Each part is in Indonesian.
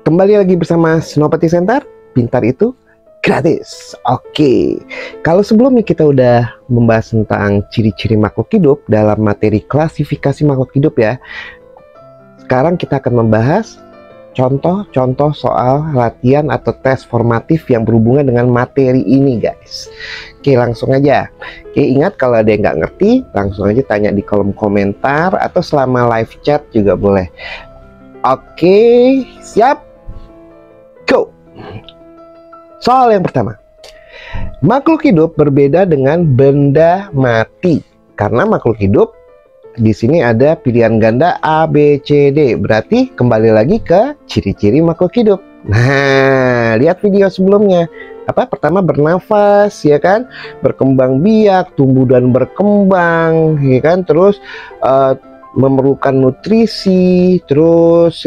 Kembali lagi bersama Senopati Center Pintar itu gratis. Oke, kalau sebelumnya kita udah membahas tentang ciri-ciri makhluk hidup dalam materi klasifikasi makhluk hidup ya. Sekarang kita akan membahas contoh-contoh soal latihan atau tes formatif yang berhubungan dengan materi ini, guys. Oke, langsung aja. Oke, ingat kalau ada yang nggak ngerti, langsung aja tanya di kolom komentar atau selama live chat juga boleh. Oke, siap? Go! Soal yang pertama. Makhluk hidup berbeda dengan benda mati. Karena makhluk hidup di sini ada pilihan ganda A, B, C, D. Berarti kembali lagi ke ciri-ciri makhluk hidup. Nah, lihat video sebelumnya. Pertama bernafas, ya kan? Berkembang biak, tumbuh dan berkembang, ya kan? Terus memerlukan nutrisi, terus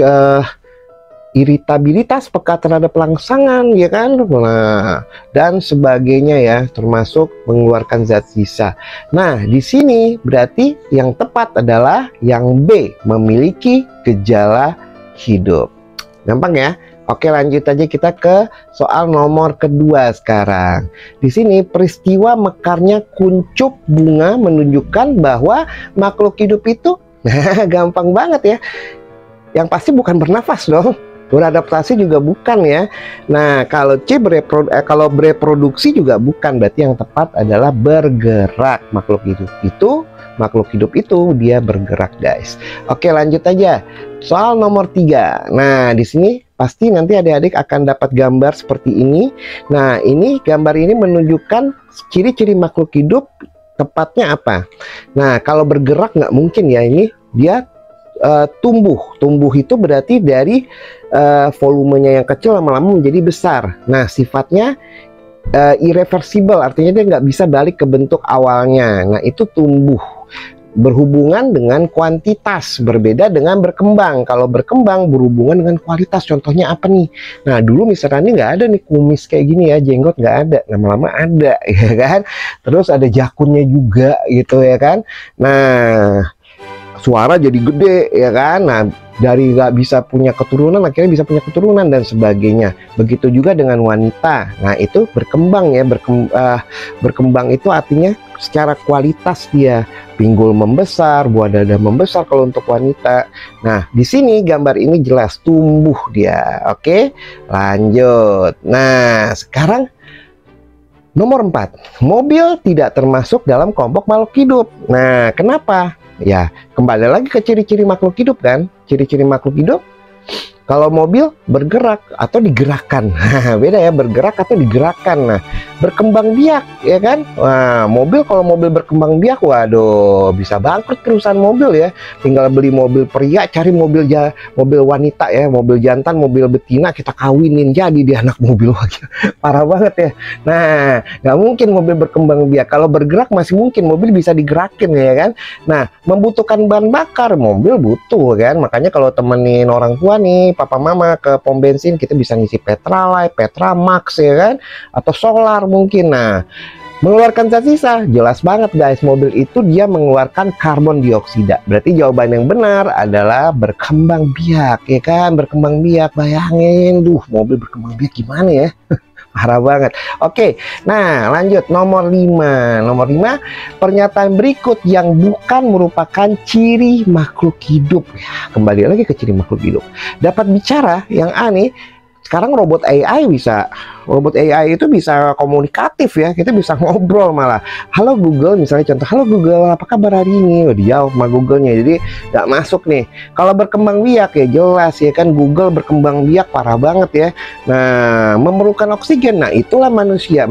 iritabilitas peka terhadap pelangsangan, ya kan, nah, dan sebagainya ya, termasuk mengeluarkan zat sisa. Nah, di sini berarti yang tepat adalah yang B, memiliki gejala hidup. Gampang ya? Oke, lanjut aja kita ke soal nomor kedua sekarang. Di sini peristiwa mekarnya kuncup bunga menunjukkan bahwa makhluk hidup itu, nah, gampang banget ya. Yang pasti bukan bernafas dong. Beradaptasi juga bukan ya. Nah, kalau C bereproduksi juga bukan. Berarti yang tepat adalah bergerak. Makhluk hidup itu dia bergerak, guys. Oke, lanjut aja. Soal nomor 3. Nah, di sini pasti nanti adik-adik akan dapat gambar seperti ini. Nah, ini gambar ini menunjukkan ciri-ciri makhluk hidup tepatnya apa. Nah, kalau bergerak nggak mungkin ya, ini dia tumbuh itu berarti dari volumenya yang kecil lama-lama menjadi besar. Nah, sifatnya irreversible, artinya dia nggak bisa balik ke bentuk awalnya. Nah, itu tumbuh. Berhubungan dengan kuantitas, berbeda dengan berkembang. Kalau berkembang berhubungan dengan kualitas. Contohnya apa nih? Nah, dulu misalnya nggak ada nih kumis kayak gini ya, jenggot nggak ada, lama-lama ada, ya kan. Terus ada jakunnya juga gitu ya kan. Nah, suara jadi gede ya kan. Nah, dari nggak bisa punya keturunan akhirnya bisa punya keturunan dan sebagainya. Begitu juga dengan wanita. Nah, itu berkembang ya. Berkembang itu artinya secara kualitas dia pinggul membesar, buah dada membesar kalau untuk wanita. Nah, di sini gambar ini jelas tumbuh dia. Oke, lanjut. Nah, sekarang nomor 4. Mobil tidak termasuk dalam kelompok makhluk hidup. Nah, kenapa? Ya, kembali lagi ke ciri-ciri makhluk hidup kan. Ciri-ciri makhluk hidup, kalau mobil bergerak atau digerakkan. Beda ya, bergerak atau digerakkan. Nah, berkembang biak ya kan. Nah, mobil kalau mobil berkembang biak, waduh, bisa bangkrut perusahaan mobil ya. Tinggal beli mobil pria, cari mobil wanita ya, mobil jantan, mobil betina, kita kawinin jadi dia anak mobil. Parah banget ya. Nah, nggak mungkin mobil berkembang biak. Kalau bergerak masih mungkin, mobil bisa digerakin ya kan. Nah, membutuhkan bahan bakar, mobil butuh kan. Makanya kalau temenin orang tua nih, papa mama ke pom bensin, kita bisa ngisi Petralite, Petramax ya kan, atau solar mungkin. Nah, mengeluarkan zat sisa, jelas banget guys, mobil itu dia mengeluarkan karbon dioksida. Berarti jawaban yang benar adalah berkembang biak ya kan. Berkembang biak, bayangin, duh, mobil berkembang biak gimana ya. Parah banget. Oke, nah lanjut nomor 5. Nomor 5, pernyataan berikut yang bukan merupakan ciri makhluk hidup. Kembali lagi ke ciri makhluk hidup. Dapat bicara, yang A nih. Sekarang robot AI itu bisa komunikatif ya, kita bisa ngobrol malah. Halo Google misalnya, contoh, halo Google, apa kabar hari ini? Oh, dia sama Google-nya, jadi nggak masuk nih. Kalau berkembang biak ya jelas ya kan, Google berkembang biak, parah banget ya. Nah, memerlukan oksigen, nah itulah manusia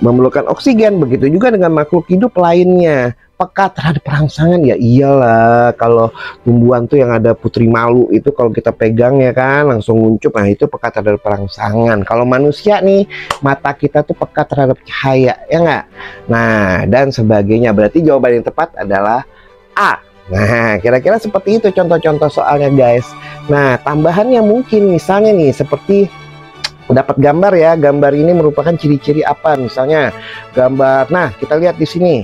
memerlukan oksigen. Begitu juga dengan makhluk hidup lainnya. Peka terhadap perangsangan, ya iyalah, kalau tumbuhan tuh yang ada putri malu itu kalau kita pegang ya kan langsung nguncup. Nah, itu peka terhadap perangsangan. Kalau manusia nih, mata kita tuh peka terhadap cahaya ya enggak. Nah, dan sebagainya. Berarti jawaban yang tepat adalah A. Nah, kira-kira seperti itu contoh-contoh soalnya guys. Nah, tambahannya mungkin misalnya nih seperti dapat gambar ya. Gambar ini merupakan ciri-ciri apa misalnya? Gambar, nah kita lihat di sini.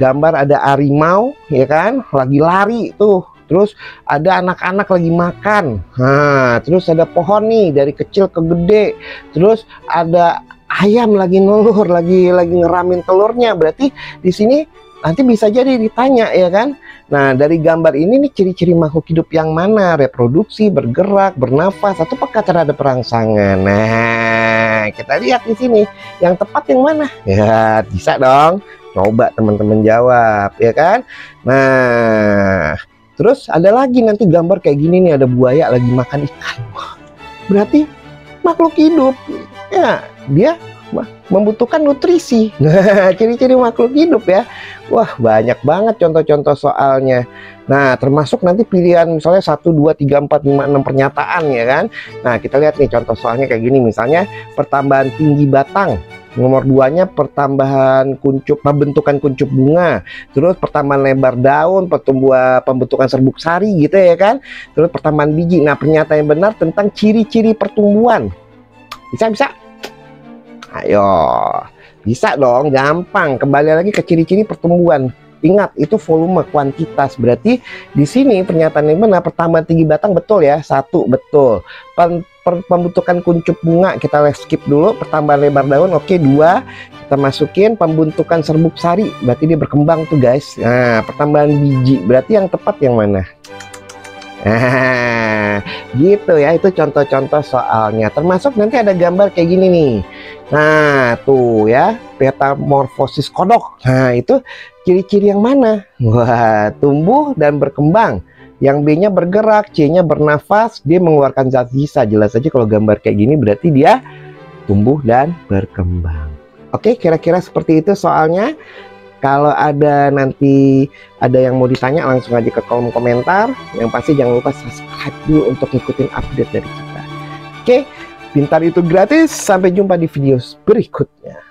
Gambar ada harimau ya kan, lagi lari tuh. terus ada anak-anak lagi makan, terus ada pohon nih dari kecil ke gede, terus ada ayam lagi nelur, lagi ngeramin telurnya. Berarti di sini nanti bisa jadi ditanya, ya kan? Nah, dari gambar ini nih ciri-ciri makhluk hidup yang mana? Reproduksi, bergerak, bernafas, atau peka terhadap rangsangan. Nah, kita lihat di sini yang tepat yang mana? Ya, bisa dong. Coba teman-teman jawab, ya kan? Nah, terus ada lagi nanti gambar kayak gini nih, ada buaya lagi makan ikan. Berarti makhluk hidup, ya, dia membutuhkan nutrisi. Nah, ciri-ciri makhluk hidup ya. Wah, banyak banget contoh-contoh soalnya. Nah, termasuk nanti pilihan misalnya 1, 2, 3, 4, 5, 6 pernyataan, ya kan. Nah, kita lihat nih contoh soalnya kayak gini. Misalnya pertambahan tinggi batang. Nomor 2-nya pertambahan kuncup, pembentukan kuncup bunga. Terus pertambahan lebar daun, pertumbuhan pembentukan serbuk sari gitu, ya kan. Terus pertambahan biji. Nah, pernyataan yang benar tentang ciri-ciri pertumbuhan. Bisa? Ayo, bisa dong, gampang. Kembali lagi ke ciri-ciri pertumbuhan. Ingat, itu volume, kuantitas. Berarti di sini pernyataan yang benar pertambahan tinggi batang, betul ya, 1 betul. Pembentukan kuncup bunga kita skip dulu. Pertambahan lebar daun, oke, 2. Kita masukin pembentukan serbuk sari, berarti dia berkembang tuh, guys. Nah, pertambahan biji, berarti yang tepat yang mana? Nah, gitu ya, itu contoh-contoh soalnya. Termasuk nanti ada gambar kayak gini nih. Nah, tuh ya, metamorfosis kodok. Nah, itu ciri-ciri yang mana? Wah, tumbuh dan berkembang. Yang B-nya bergerak, C-nya bernafas, dia mengeluarkan zat sisa. Jelas aja kalau gambar kayak gini berarti dia tumbuh dan berkembang. Oke, kira-kira seperti itu soalnya. Kalau ada nanti ada yang mau ditanya, langsung aja ke kolom komentar. Yang pasti jangan lupa subscribe dulu untuk ngikutin update dari kita. Oke, Pintar itu gratis. Sampai jumpa di video berikutnya.